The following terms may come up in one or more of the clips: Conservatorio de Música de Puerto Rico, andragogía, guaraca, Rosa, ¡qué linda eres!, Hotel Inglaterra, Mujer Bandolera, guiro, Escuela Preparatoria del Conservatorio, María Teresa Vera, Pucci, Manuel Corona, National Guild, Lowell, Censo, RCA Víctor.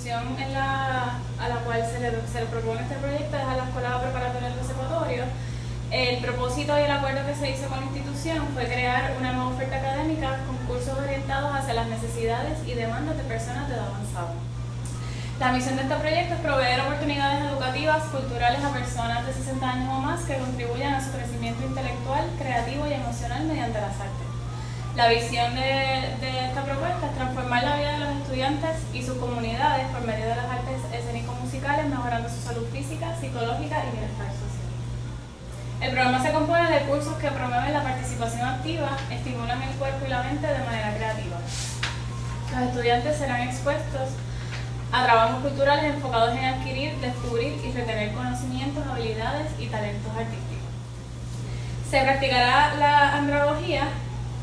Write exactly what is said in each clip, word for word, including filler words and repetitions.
institución en la, a la cual se le, se le propone este proyecto es a la Escuela Preparatoria del Conservatorio. El propósito y el acuerdo que se hizo con la institución fue crear una nueva oferta académica con cursos orientados hacia las necesidades y demandas de personas de edad avanzada. La misión de este proyecto es proveer oportunidades educativas, culturales a personas de sesenta años o más que contribuyan a su crecimiento intelectual, creativo y emocional mediante las artes. La visión de, de esta propuesta es transformar la vida de los estudiantes y sus comunidades por medio de las artes escénico-musicales, mejorando su salud física, psicológica y bienestar social. El programa se compone de cursos que promueven la participación activa, estimulan el cuerpo y la mente de manera creativa. Los estudiantes serán expuestos a trabajos culturales enfocados en adquirir, descubrir y retener conocimientos, habilidades y talentos artísticos. Se practicará la andragogía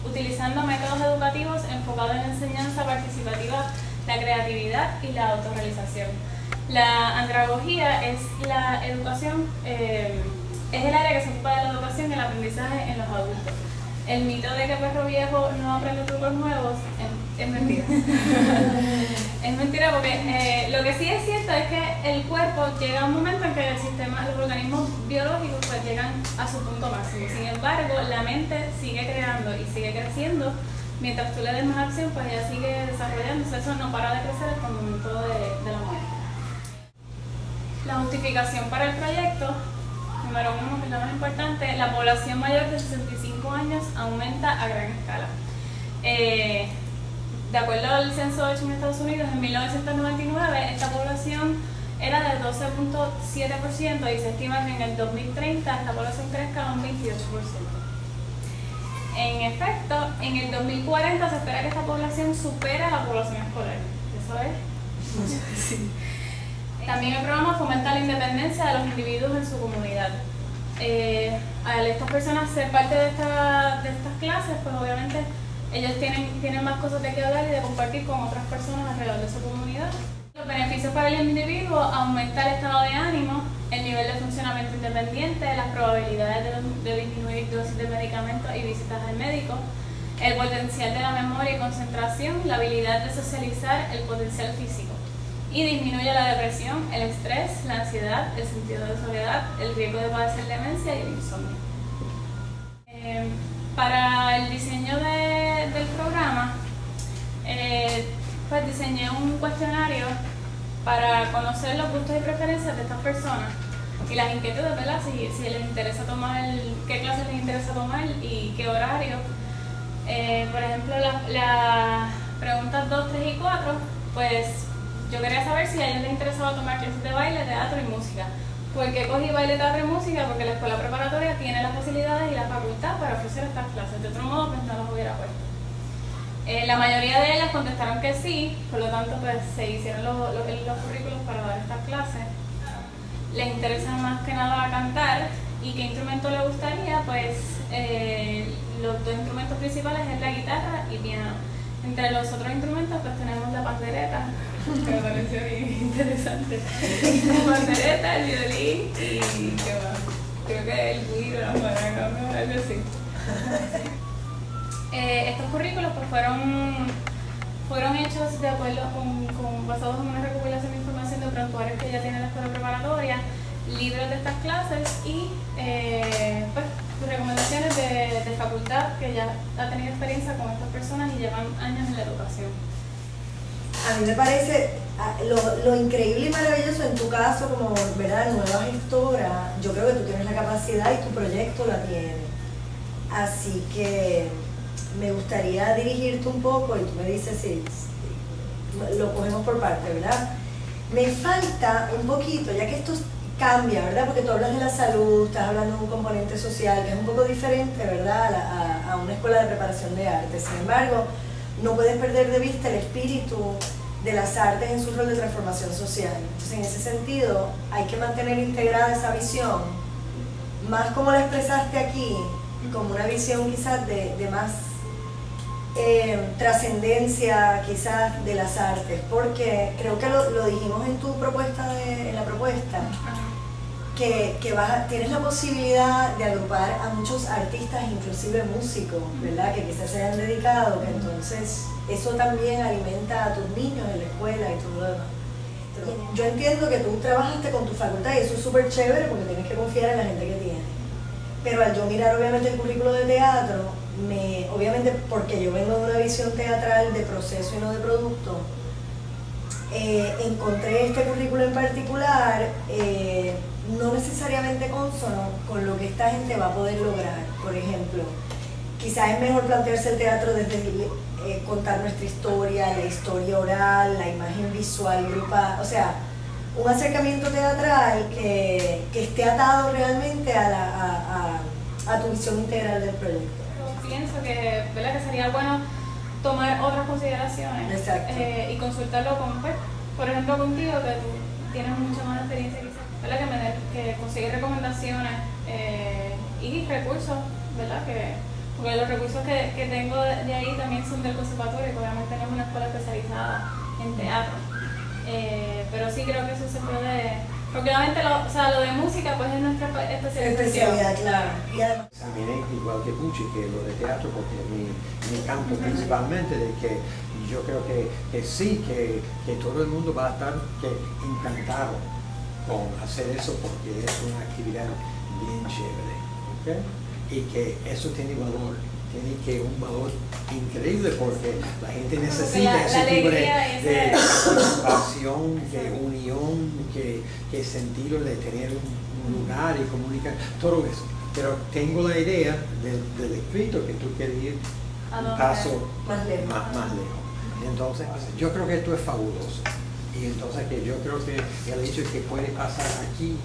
utilizando métodos educativos enfocados en la enseñanza participativa, la creatividad y la autorrealización. La andragogía es la educación, eh, es el área que se ocupa de la educación y el aprendizaje en los adultos. El mito de que perro viejo no aprende trucos nuevos es, es mentira. Es mentira porque eh, lo que sí es cierto es que el cuerpo llega a un momento en que el sistema, los organismos biológicos pues llegan a su punto máximo. Sin embargo, la mente sigue creando y sigue creciendo. Mientras tú le des más acción, pues ella sigue desarrollándose. Eso no para de crecer hasta el momento de, de la muerte. La justificación para el proyecto, número uno, que es lo más importante, la población mayor de sesenta y cinco años aumenta a gran escala. Eh, de acuerdo al Censo hecho en Estados Unidos, en mil novecientos noventa y nueve esta población era del doce punto siete por ciento y se estima que en el dos mil treinta esta población crezca a un veintiocho por ciento. En efecto, en el dos mil cuarenta se espera que esta población supere a la población escolar. ¿Eso es? Sí. Sí. También el programa fomenta la independencia de los individuos en su comunidad. Eh, al estas personas ser parte de, esta, de estas clases, pues obviamente ellos tienen, tienen más cosas de qué hablar y de compartir con otras personas alrededor de su comunidad. Los beneficios para el individuo: aumenta el estado de ánimo, el nivel de funcionamiento independiente, las probabilidades de, de disminuir dosis de medicamentos y visitas al médico, el potencial de la memoria y concentración, la habilidad de socializar, el potencial físico. Y disminuye la depresión, el estrés, la ansiedad, el sentido de soledad, el riesgo de padecer demencia y el insomnio. Eh, para el diseño de, del programa, eh, pues diseñé un cuestionario para conocer los gustos y preferencias de estas personas y las inquietudes, ¿verdad? Si, si les interesa tomar, el, qué clases les interesa tomar y qué horario. Eh, por ejemplo, las la preguntas dos, tres y cuatro, pues yo quería saber si a ellos les interesaba tomar clases de baile, teatro y música. ¿Por qué cogí baile, teatro y música? Porque la escuela preparatoria tiene las facilidades y la facultad para ofrecer estas clases. De otro modo, pues no las hubiera puesto. Eh, la mayoría de ellas contestaron que sí, por lo tanto, pues se hicieron los, los, los currículos para dar estas clases. Les interesa más que nada cantar. ¿Y qué instrumento les gustaría? Pues eh, los dos instrumentos principales es la guitarra y piano. Entre los otros instrumentos, pues tenemos la pandereta, que me pareció bien interesante. La pandereta, el violín y ¿qué más? Creo que el guiro, la guaraca, algo así. Eh, estos currículos pues, fueron, fueron hechos de acuerdo con, con basados en una recopilación de información de prontuarios que ya tiene la escuela preparatoria, libros de estas clases y eh, pues, recomendaciones de, de facultad que ya ha tenido experiencia con estas personas y llevan años en la educación. A mí me parece lo, lo increíble y maravilloso en tu caso como, ¿verdad?, nueva gestora. Yo creo que tú tienes la capacidad y tu proyecto la tiene. Así que me gustaría dirigirte un poco y tú me dices si, si lo cogemos por parte, ¿verdad? Me falta un poquito, ya que esto cambia, ¿verdad? Porque tú hablas de la salud, estás hablando de un componente social que es un poco diferente, ¿verdad?, a, a, a una escuela de preparación de arte. Sin embargo, no puedes perder de vista el espíritu de las artes en su rol de transformación social. Entonces, en ese sentido, hay que mantener integrada esa visión, más como la expresaste aquí, como una visión quizás de, de más eh, trascendencia quizás de las artes, porque creo que lo, lo dijimos en tu propuesta, de, en la propuesta, que, que vas, tienes la posibilidad de agrupar a muchos artistas, inclusive músicos, ¿verdad?, que quizás se hayan dedicado, que entonces eso también alimenta a tus niños en la escuela y todo lo demás. yo entiendo que tú trabajaste con tu facultad y eso es súper chévere porque tienes que confiar en la gente que tienes. Pero al yo mirar obviamente el currículo de teatro, me, obviamente porque yo vengo de una visión teatral de proceso y no de producto, eh, encontré este currículo en particular eh, no necesariamente consono con lo que esta gente va a poder lograr. Por ejemplo, quizás es mejor plantearse el teatro desde eh, contar nuestra historia, la historia oral, la imagen visual, grupal, o sea, un acercamiento teatral que, que esté atado realmente a, la, a, a, a tu visión integral del proyecto. Yo pienso que, ¿verdad? que sería bueno tomar otras consideraciones eh, y consultarlo con, pues, por ejemplo, contigo, que tú tienes mucha más experiencia quizás, ¿verdad? que, me de, que conseguir recomendaciones eh, y recursos, ¿verdad? Que, porque los recursos que, que tengo de ahí también son del conservatorio, porque obviamente tenemos una escuela especializada en teatro. Eh, pero sí creo que eso se puede... Porque obviamente lo, o sea, lo de música pues es nuestra especialización. Especialidad, claro. Yeah. Examiné igual que Pucci, que lo de teatro, porque mi, mi campo uh-huh. principalmente de que yo creo que, que sí, que, que todo el mundo va a estar que encantado con hacer eso, porque es una actividad bien chévere. ¿Okay? Y que eso tiene valor, tiene que un valor increíble porque la gente necesita la, ese la tipo de, de pasión, de unión, que, que sentido de tener un, un lugar y comunicar, todo eso. Pero tengo la idea de, del escrito que tú quieres ir un paso más lejos. Más, más lejos. Entonces, yo creo que esto es fabuloso. Y entonces que yo creo que el hecho que puede pasar aquí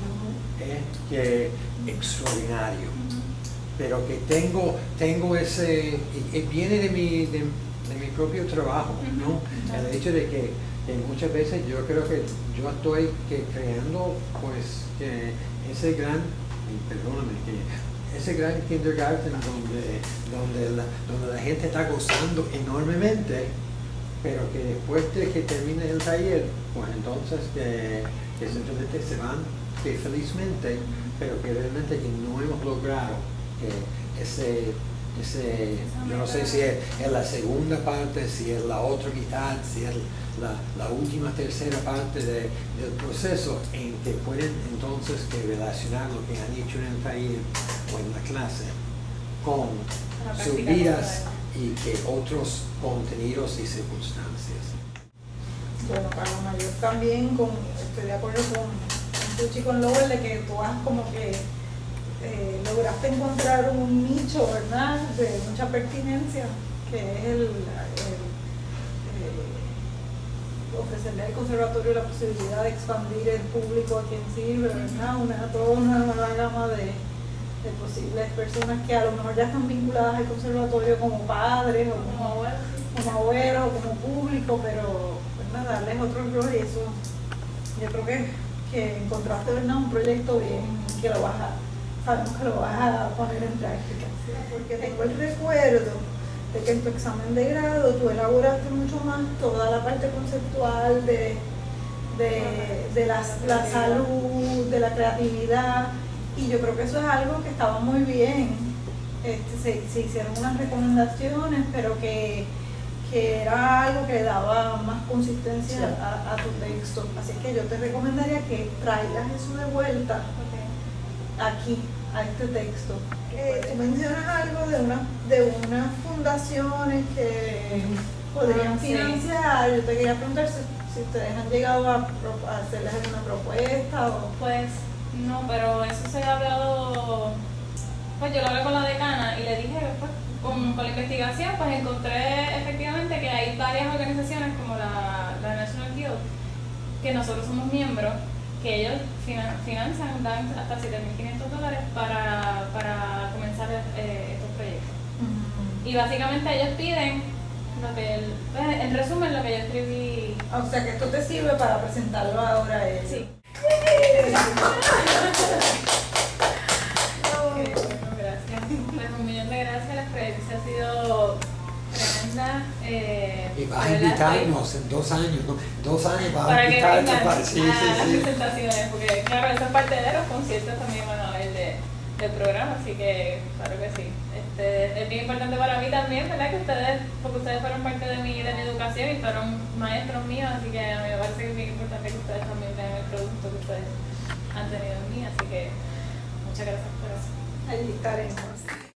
es que extraordinario. Pero que tengo, tengo ese, viene de mi, de, de mi propio trabajo, ¿no? El hecho de que, que muchas veces yo creo que yo estoy que creando pues que ese gran, perdóname, que ese gran kindergarten donde, donde, la, donde la gente está gozando enormemente, pero que después de que termine el taller, pues entonces que, que simplemente se van que felizmente, pero que realmente que no hemos logrado. Ese, ese, yo no sé si es, es la segunda parte, si es la otra mitad, si es la, la última tercera parte de, del proceso en que pueden entonces que relacionar lo que han hecho en el taller o en la clase con sus vidas y que otros contenidos y circunstancias. Bueno, Carlos Mario, también con, estoy de acuerdo con Pucci y con Lowell de que tú has como que Eh, lograste encontrar un nicho, ¿verdad?, de mucha pertinencia, que es el, el, el ofrecerle al conservatorio la posibilidad de expandir el público a quien sirve, ¿verdad?, una, toda una nueva gama de, de posibles personas que a lo mejor ya están vinculadas al conservatorio como padres o como abuelos, como, abuelo, como público, pero ¿verdad? darles otro rol y eso, yo creo que, que encontraste, ¿verdad?, un proyecto bien que lo vas a sabemos que lo vas a poner en práctica, ¿sí? Porque tengo el recuerdo de que en tu examen de grado tú elaboraste mucho más toda la parte conceptual de, de, de la, la salud, de la creatividad, y yo creo que eso es algo que estaba muy bien. Este, se, se hicieron unas recomendaciones, pero que, que era algo que daba más consistencia sí. a, a tu texto, así que yo te recomendaría que traigas eso de vuelta aquí, a este texto. Eh, tú mencionas algo de, una, de unas fundaciones que podrían financiar. Yo te quería preguntar si, si ustedes han llegado a, a hacerles alguna propuesta o... Pues no, pero eso se ha hablado... Pues yo lo hablé con la decana y le dije, pues, con, con la investigación, pues encontré efectivamente que hay varias organizaciones como la, la National Guild, que nosotros somos miembros, que ellos financian, dan hasta siete mil quinientos dólares para, para comenzar eh, estos proyectos. Uh-huh. Y básicamente ellos piden, lo que el, pues, en resumen, lo que yo escribí. O sea, que esto te sirve para presentarlo ahora a él. Sí. No, eh, bueno, gracias. Pues un millón de gracias, la experiencia ha sido tremenda. Eh, Y vas a invitarnos en dos años, ¿no? Dos años vas a invitarnos para, que para... Sí, a sí, las sí. presentaciones, porque claro, esa parte de los conciertos también van a haber de, del programa, así que claro que sí. Este, es bien importante para mí también, ¿verdad? Que ustedes, porque ustedes fueron parte de mi, de mi educación y fueron maestros míos, así que a mí me parece que es bien importante que ustedes también tengan el producto que ustedes han tenido en mí, así que muchas gracias por eso. Ahí estaremos.